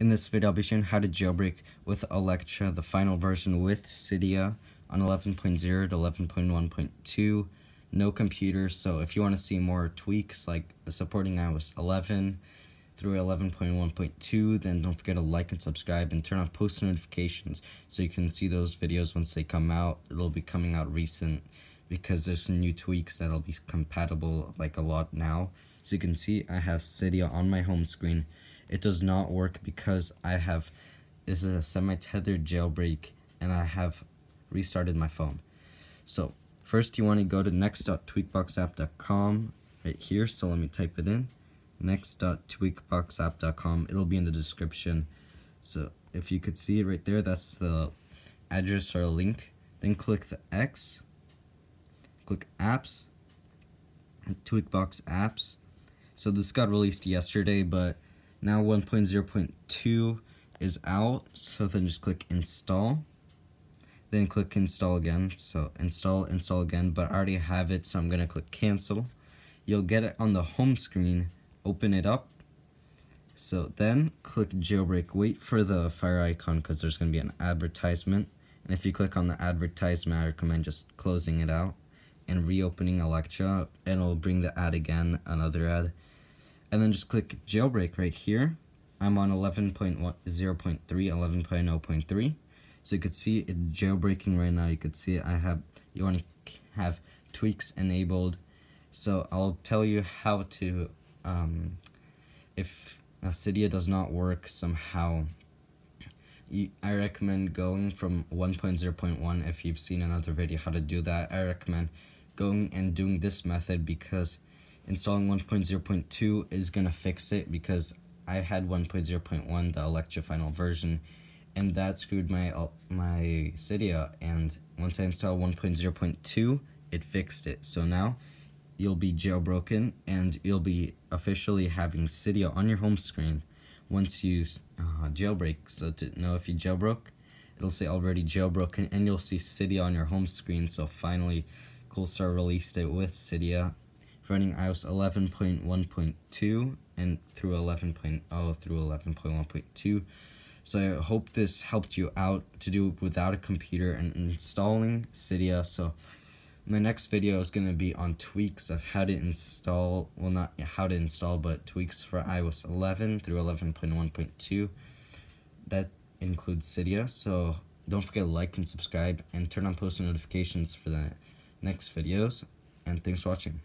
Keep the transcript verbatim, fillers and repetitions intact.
In this video, I'll be showing how to jailbreak with Electra, the final version with Cydia on eleven point zero to eleven point one point two. No computer, so if you want to see more tweaks like supporting iOS eleven through eleven point one point two, then don't forget to like and subscribe and turn on post notifications so you can see those videos once they come out. It'll be coming out recent because there's some new tweaks that'll be compatible like a lot now. So you can see I have Cydia on my home screen. It does not work because I have is a semi-tethered jailbreak and I have restarted my phone. So first you want to go to next dot tweakboxapp dot com right here. So let me type it in, next dot tweakboxapp dot com. It'll be in the description. So if you could see it right there, that's the address or link. Then click the X, click apps, Tweakbox apps. So this got released yesterday, but now one point zero point two is out, so then just click install, then click install again, so install, install again, but I already have it, so I'm going to click cancel. You'll get it on the home screen, open it up, so then click jailbreak, wait for the fire icon because there's going to be an advertisement, and if you click on the advertisement, I recommend just closing it out and reopening Electra, and it'll bring the ad again, another ad. And then just click jailbreak right here. I'm on eleven point zero point three, eleven point zero point three. So you could see it's jailbreaking right now. You could see I have, you want to have tweaks enabled. So I'll tell you how to, um, if Cydia does not work somehow, you, I recommend going from one point zero point one. If you've seen another video how to do that, I recommend going and doing this method because installing one point zero point two is going to fix it, because I had one point zero point one, the Electra final version, and that screwed my my Cydia, and once I installed one point zero point two, it fixed it. So now you'll be jailbroken, and you'll be officially having Cydia on your home screen once you uh, jailbreak. So to know if you jailbroke, it'll say already jailbroken, and you'll see Cydia on your home screen. So finally, Coolstar released it with Cydia, running iOS eleven point one point two and through eleven point zero through eleven point one point two. So I hope this helped you out to do without a computer and installing Cydia. So my next video is going to be on tweaks of how to install, well, not how to install, but tweaks for iOS eleven through eleven point one point two. That includes Cydia. So don't forget to like and subscribe and turn on post notifications for the next videos. And thanks for watching.